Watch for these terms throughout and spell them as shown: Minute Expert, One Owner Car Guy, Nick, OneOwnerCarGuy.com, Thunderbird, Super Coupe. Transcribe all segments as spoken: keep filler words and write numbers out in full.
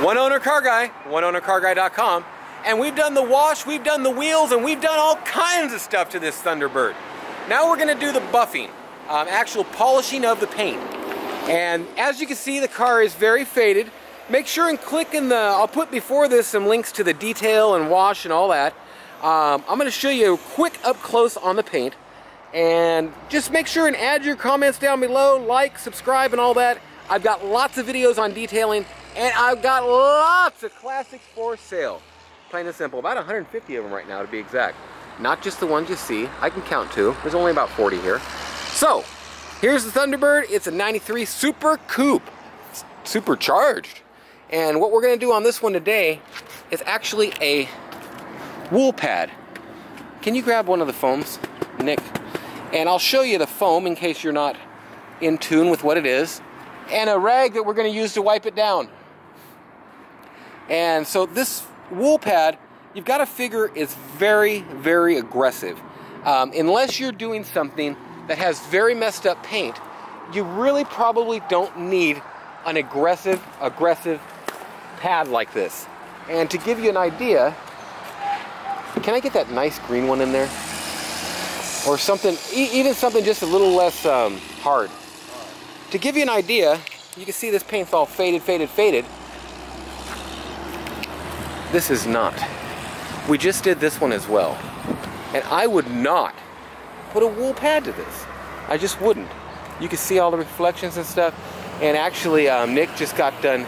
One Owner Car Guy, one owner car guy dot com, and we've done the wash, we've done the wheels, and we've done all kinds of stuff to this Thunderbird. Now we're going to do the buffing, um, actual polishing of the paint. And as you can see, the car is very faded. Make sure and click in the, I'll put before this some links to the detail and wash and all that. Um, I'm going to show you a quick up close on the paint. And just make sure and add your comments down below, like, subscribe and all that. I've got lots of videos on detailing, and I've got lots of classics for sale. Plain and simple, about one hundred fifty of them right now to be exact. Not just the ones you see, I can count two. There's only about forty here. So, here's the Thunderbird. It's a ninety-three Super Coupe, it's supercharged. And what we're gonna do on this one today is actually a wool pad. Can you grab one of the foams, Nick? And I'll show you the foam in case you're not in tune with what it is. And a rag that we're going to use to wipe it down. And so this wool pad, you've got to figure, is very, very aggressive. Um, unless you're doing something that has very messed up paint, you really probably don't need an aggressive, aggressive pad like this. And to give you an idea, can I get that nice green one in there? Or something, e even something just a little less um, hard. To give you an idea, you can see this paint's all faded, faded, faded. This is not. We just did this one as well. And I would not put a wool pad to this. I just wouldn't. You can see all the reflections and stuff. And actually, um, Nick just got done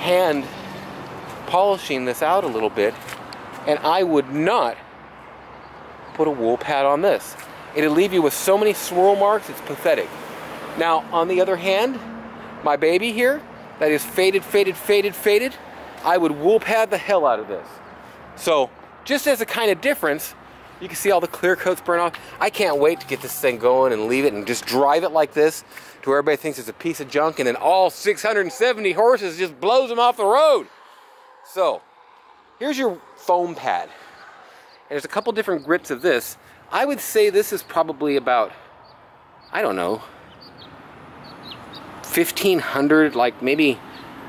hand polishing this out a little bit. And I would not put a wool pad on this. It'll leave you with so many swirl marks, it's pathetic. Now, on the other hand, my baby here, that is faded, faded, faded, faded, I would wool pad the hell out of this. So, just as a kind of difference, you can see all the clear coats burn off. I can't wait to get this thing going and leave it and just drive it like this to where everybody thinks it's a piece of junk, and then all six hundred seventy horses just blows them off the road. So, here's your foam pad. And there's a couple different grits of this. I would say this is probably about, I don't know, fifteen hundred, like maybe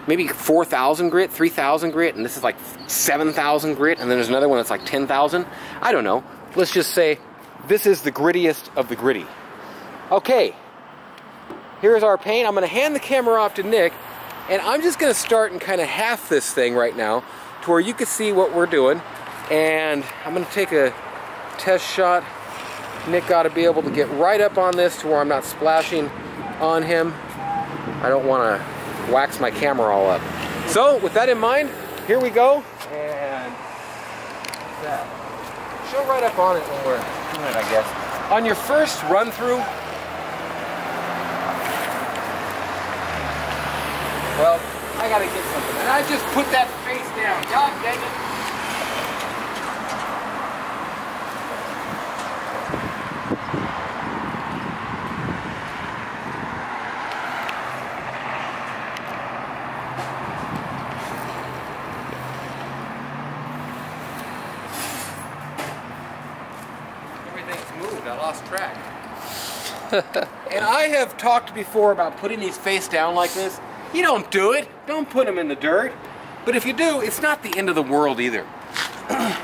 maybe four thousand grit, three thousand grit, and this is like seven thousand grit, and then there's another one that's like ten thousand. I don't know. Let's just say this is the grittiest of the gritty. Okay, here's our paint. I'm going to hand the camera off to Nick, and I'm just going to start and kind of half this thing right now to where you can see what we're doing, and I'm going to take a test shot. Nick got to be able to get right up on this to where I'm not splashing on him. I don't want to wax my camera all up. So, with that in mind, here we go. And that. Show right up on it when we're doing it, I guess. On your first run through, well, I got to get something. And I just put that face down. God dang it. Track. And I have talked before about putting these face down like this. You don't do it. Don't put them in the dirt. But if you do, it's not the end of the world either.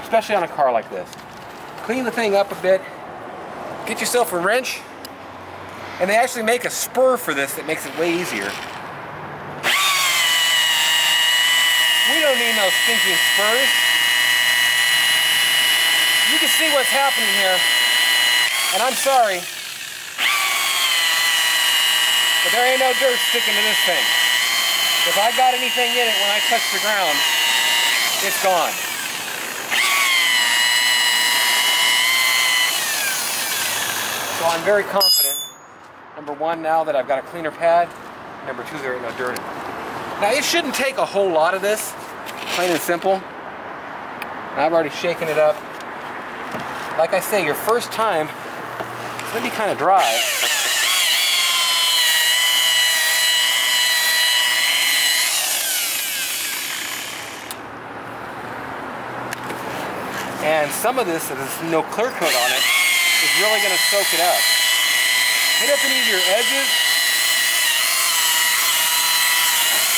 Especially on a car like this. Clean the thing up a bit. Get yourself a wrench. And they actually make a spur for this that makes it way easier. We don't need no stinking spurs. You can see what's happening here. And I'm sorry, but there ain't no dirt sticking to this thing. If I got anything in it when I touch the ground, it's gone. So I'm very confident, number one, now that I've got a cleaner pad, number two, there ain't no dirt in it. Now it shouldn't take a whole lot of this, plain and simple. And I've already shaken it up. Like I say, your first time, it's gonna be kind of dry. And some of this, there's no clear coat on it, is really gonna soak it up. Hit up any of your edges.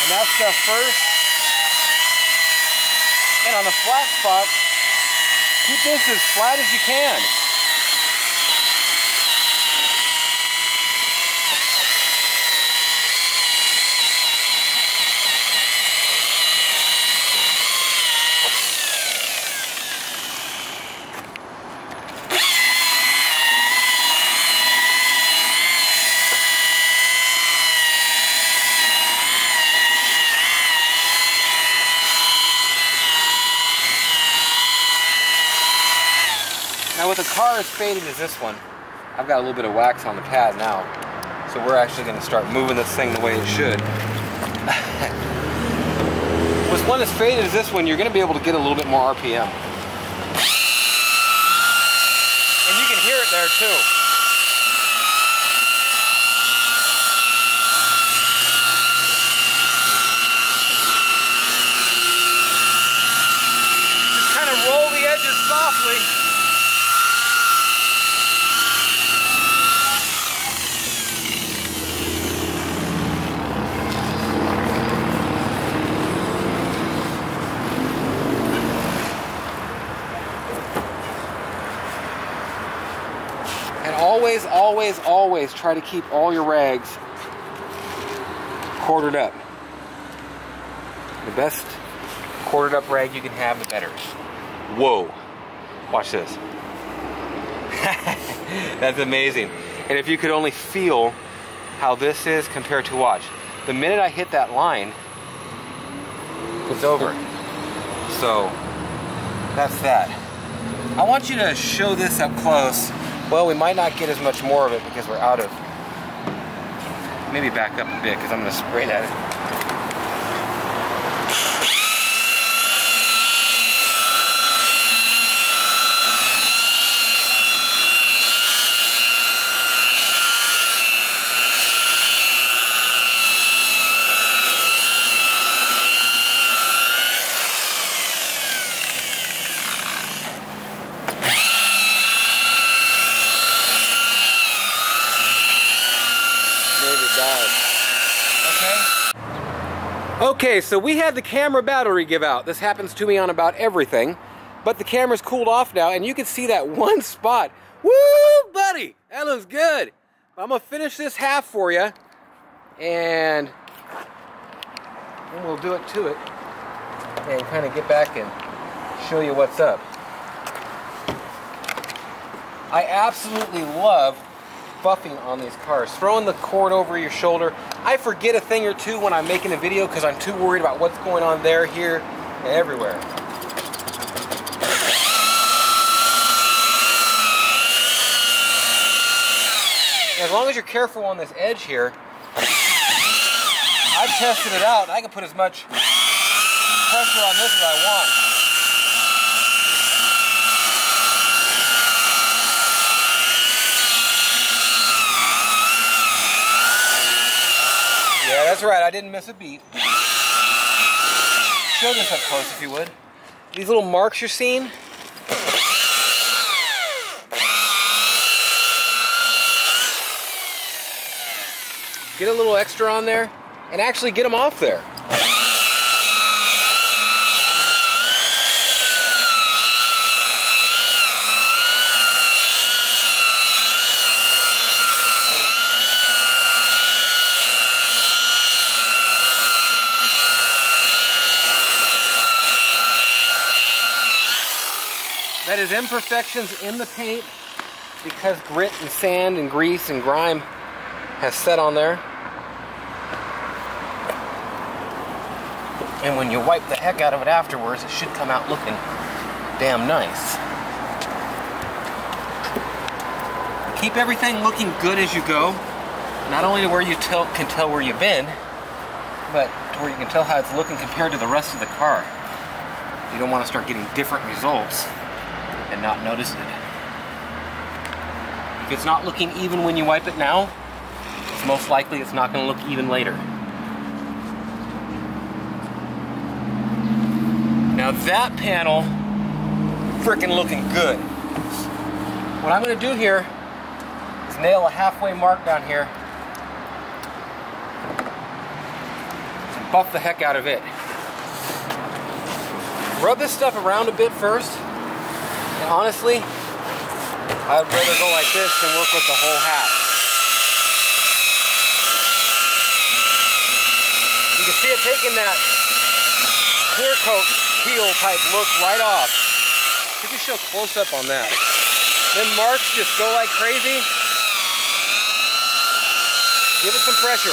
And that stuff first. And on the flat spots, keep this as flat as you can. Now with a car as faded as this one, I've got a little bit of wax on the pad now. So we're actually going to start moving this thing the way it should. With one as faded as this one, you're going to be able to get a little bit more R P M. And you can hear it there too. Just kind of roll the edges softly. Always, always, always try to keep all your rags quartered up. The best quartered up rag you can have, the better. Whoa. Watch this. That's amazing. And if you could only feel how this is compared to watch. The minute I hit that line, it's over. So, that's that. I want you to show this up close. Well, we might not get as much more of it because we're out of... Maybe back up a bit because I'm going to spray that. Okay, so we had the camera battery give out. This happens to me on about everything, but the camera's cooled off now, and you can see that one spot. Woo, buddy, that looks good. I'm gonna finish this half for you, and then we'll do it to it, and kind of get back and show you what's up. I absolutely love buffing on these cars, throwing the cord over your shoulder. I forget a thing or two when I'm making a video because I'm too worried about what's going on there, here, and everywhere. As long as you're careful on this edge here, I've tested it out. I can put as much pressure on this as I want. That's right, I didn't miss a beat. Show this up close if you would. These little marks you're seeing. Get a little extra on there and actually get them off there. That is imperfections in the paint because grit and sand and grease and grime has set on there. And when you wipe the heck out of it afterwards, it should come out looking damn nice. Keep everything looking good as you go, not only to where you tell, can tell where you've been, but to where you can tell how it's looking compared to the rest of the car. You don't want to start getting different results and not notice it. If it's not looking even when you wipe it now, it's most likely it's not going to look even later. Now that panel, freaking looking good. What I'm going to do here is nail a halfway mark down here and buff the heck out of it. Rub this stuff around a bit first. And honestly, I'd rather go like this than work with the whole hat. You can see it taking that clear coat peel type look right off. We can show close up on that. Then marks just go like crazy. Give it some pressure.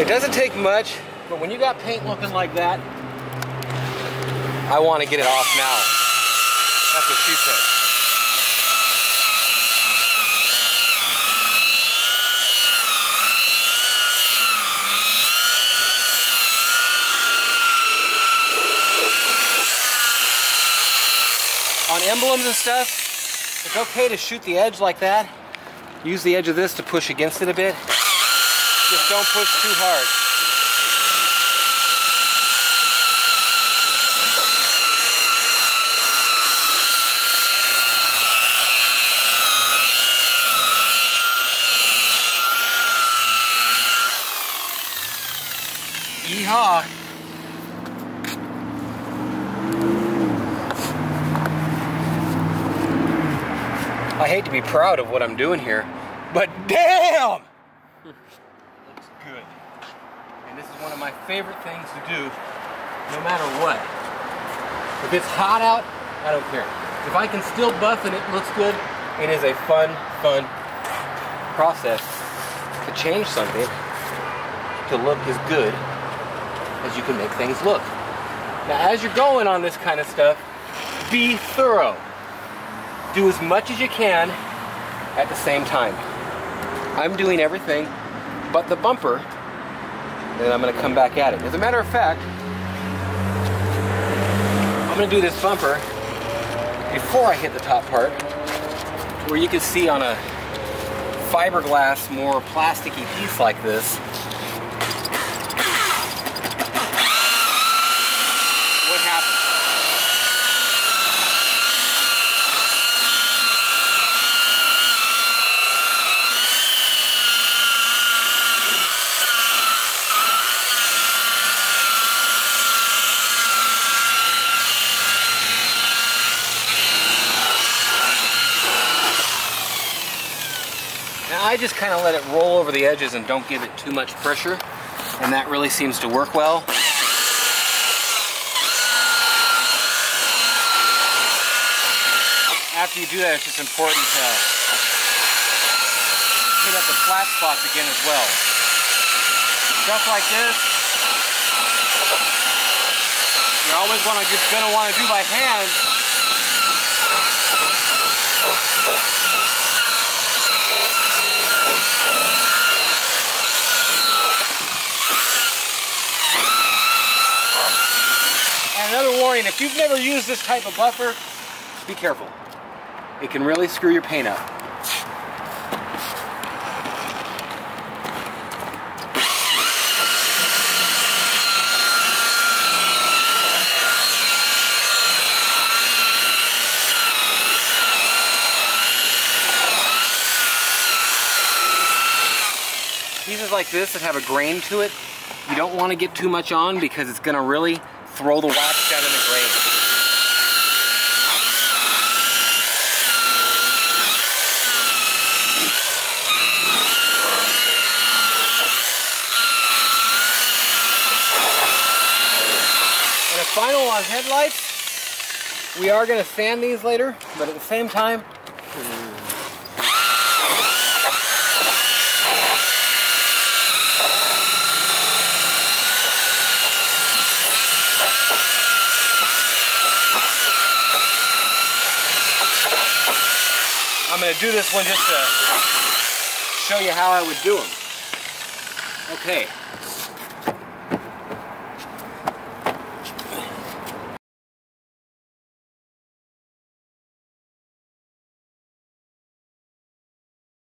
It doesn't take much, but when you got paint looking like that, I want to get it off now. That's what she said. On emblems and stuff, it's okay to shoot the edge like that. Use the edge of this to push against it a bit. Just don't push too hard. Yeehaw! I hate to be proud of what I'm doing here, but damn! Good. And this is one of my favorite things to do, no matter what. If it's hot out, I don't care. If I can still buff and it looks good, it is a fun, fun process to change something to look as good as you can make things look. Now, as you're going on this kind of stuff, be thorough. Do as much as you can at the same time. I'm doing everything but the bumper, and I'm going to come back at it. As a matter of fact, I'm going to do this bumper before I hit the top part, where you can see on a fiberglass, more plasticky piece like this, what happens. I just kind of let it roll over the edges and don't give it too much pressure, and that really seems to work well. After you do that, it's just important to hit up the flat spots again as well. Stuff like this, you're always gonna, just gonna want to do by hand. And another warning, if you've never used this type of buffer, be careful. It can really screw your paint up. Pieces like this that have a grain to it, you don't want to get too much on because it's going to really throw the wax down in the grain. And a final on headlights. We are going to sand these later, but at the same time, I'm going to do this one just to show you how I would do them. Okay.